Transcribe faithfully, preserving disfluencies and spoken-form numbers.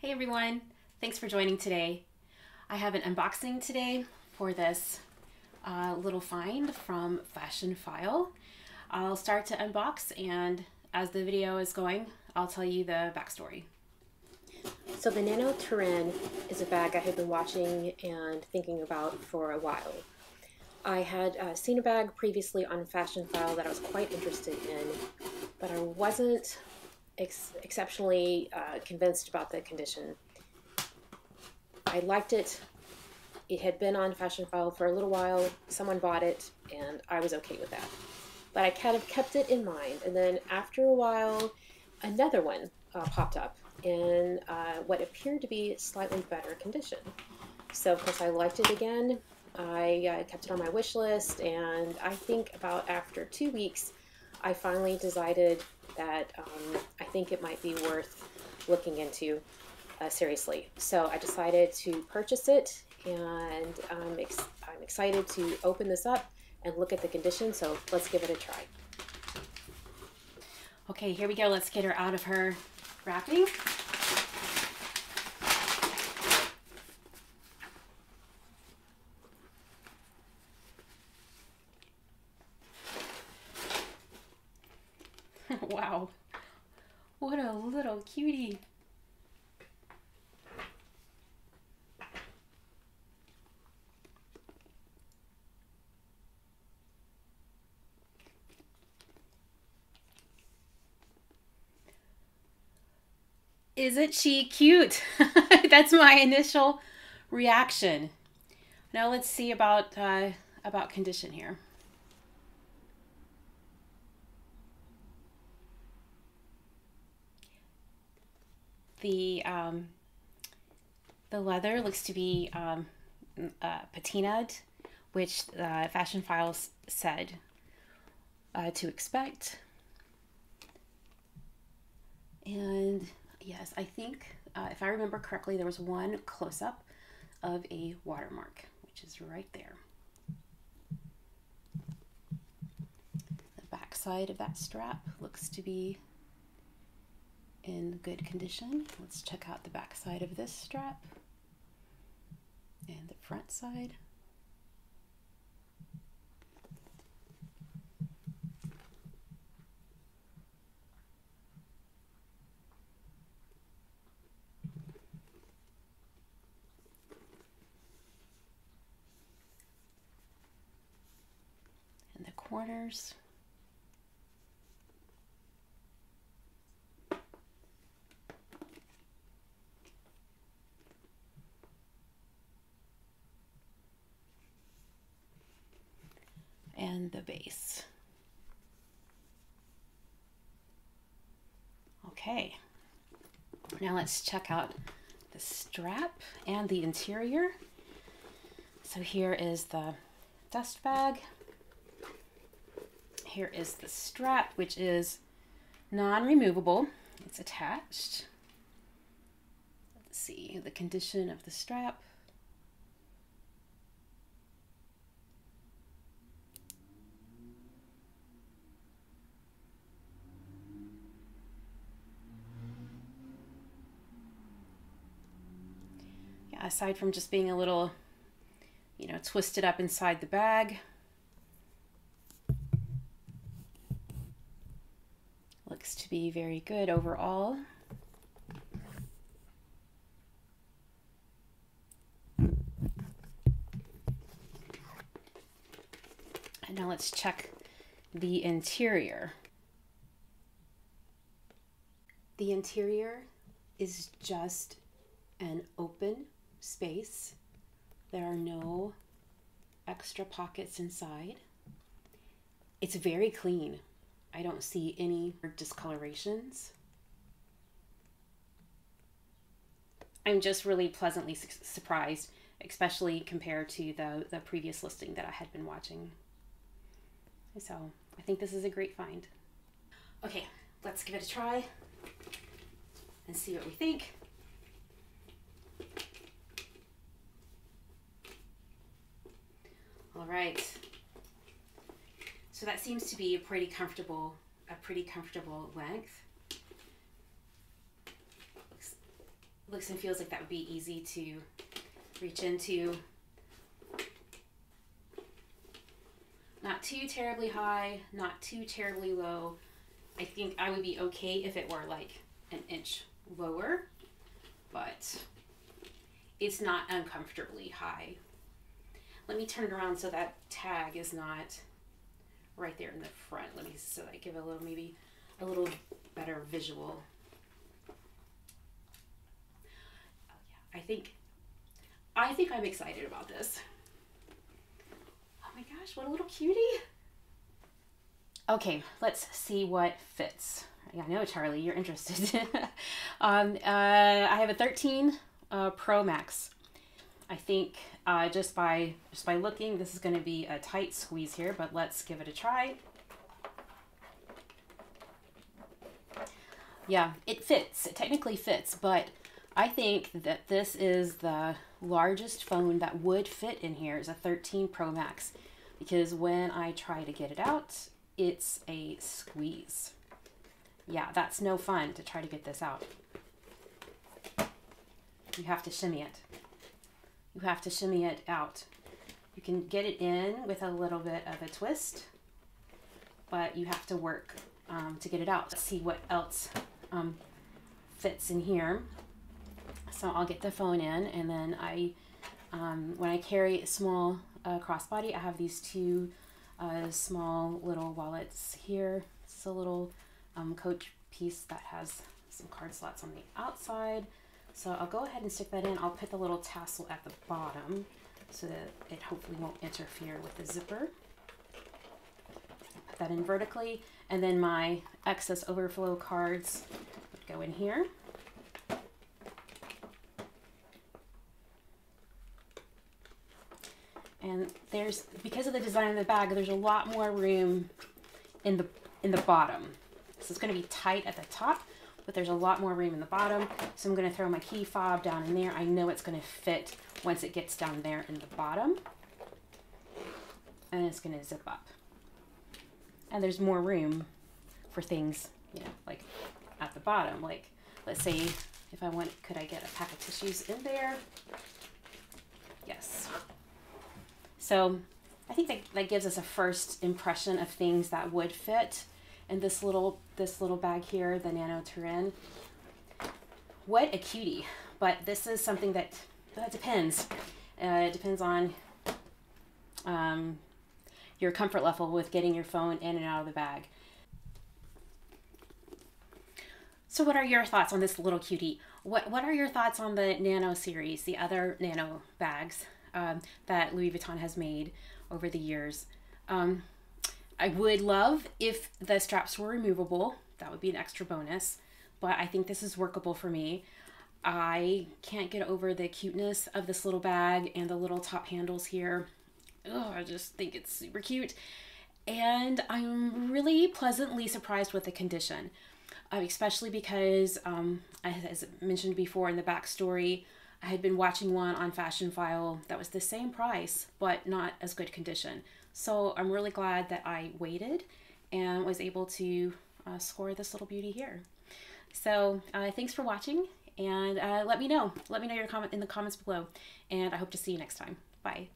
Hey everyone, thanks for joining today. I have an unboxing today for this uh, little find from Fashionphile. I'll start to unbox, and as the video is going, I'll tell you the backstory. So the Nano Turenne is a bag I have been watching and thinking about for a while. I had uh, seen a bag previously on Fashionphile that I was quite interested in, but I wasn't Ex exceptionally uh, convinced about the condition. I liked it. It had been on Fashionphile for a little while. Someone bought it, and I was okay with that. But I kind of kept it in mind, and then after a while, another one uh, popped up in uh, what appeared to be slightly better condition. So of course I liked it again. I uh, kept it on my wish list, and I think about after two weeks, I finally decided that um, I think it might be worth looking into uh, seriously. So I decided to purchase it, and um, ex I'm excited to open this up and look at the condition, so let's give it a try. Okay, here we go. Let's get her out of her wrapping. Wow, what a little cutie. Isn't she cute? That's my initial reaction. Now let's see about, uh, about condition here. The, um, the leather looks to be um, uh, patinaed, which uh, Fashionphile said uh, to expect. And yes, I think, uh, if I remember correctly, there was one close-up of a watermark, which is right there. The backside of that strap looks to be in good condition. Let's check out the back side of this strap and the front side. And the corners. And the base. Okay, now let's check out the strap and the interior. So here is the dust bag. Here is the strap, which is non-removable. It's attached. Let's see the condition of the strap. Aside from just being a little, you know, twisted up inside the bag, looks to be very good overall. And now let's check the interior. The interior is just an open space. There are no extra pockets inside. It's very clean. I don't see any discolorations. I'm just really pleasantly su surprised, especially compared to the, the previous listing that I had been watching. So I think this is a great find. Okay, let's give it a try and see what we think. All right, so that seems to be a pretty comfortable, a pretty comfortable length. Looks looks and feels like that would be easy to reach into. Not too terribly high, not too terribly low. I think I would be okay if it were like an inch lower, but it's not uncomfortably high. Let me turn it around so that tag is not right there in the front. Let me, so that I give a little, maybe a little better visual. Oh yeah, I think, I think I'm excited about this. Oh my gosh, what a little cutie. Okay, let's see what fits. Yeah, I know, Charlie, you're interested. um, uh, I have a thirteen uh, Pro Max. I think uh, just by just by looking, this is going to be a tight squeeze here, but let's give it a try. Yeah, it fits. It technically fits, but I think that this is the largest phone that would fit in here is a thirteen Pro Max, because when I try to get it out, it's a squeeze. Yeah, that's no fun to try to get this out. You have to shimmy it. You have to shimmy it out. You can get it in with a little bit of a twist, but you have to work um, to get it out. Let's see what else um, fits in here. So I'll get the phone in, and then I, um, when I carry a small uh, crossbody, I have these two uh, small little wallets here. It's a little um, coach piece that has some card slots on the outside. So I'll go ahead and stick that in. I'll put the little tassel at the bottom so that it hopefully won't interfere with the zipper. Put that in vertically, and then my excess overflow cards would go in here. And there's, because of the design of the bag, there's a lot more room in the in the bottom. So it's going to be tight at the top, but there's a lot more room in the bottom. So I'm going to throw my key fob down in there. I know it's going to fit once it gets down there in the bottom, and it's going to zip up. And there's more room for things, you know, like at the bottom. Like, let's say if I want, could I get a pack of tissues in there? Yes. So I think that, that gives us a first impression of things that would fit. And this little this little bag here, the Nano Turenne, what a cutie! But this is something that that depends. Uh, it depends on um, your comfort level with getting your phone in and out of the bag. So, what are your thoughts on this little cutie? What what are your thoughts on the Nano series, the other Nano bags um, that Louis Vuitton has made over the years? Um, I would love if the straps were removable. That would be an extra bonus, but I think this is workable for me. I can't get over the cuteness of this little bag and the little top handles here. Oh, I just think it's super cute. And I'm really pleasantly surprised with the condition, uh, especially because, um, as I mentioned before in the backstory, I had been watching one on Fashionphile that was the same price, but not as good condition. So I'm really glad that I waited and was able to uh, score this little beauty here. So uh, thanks for watching, and uh, let me know. Let me know your comment in the comments below, and I hope to see you next time. Bye.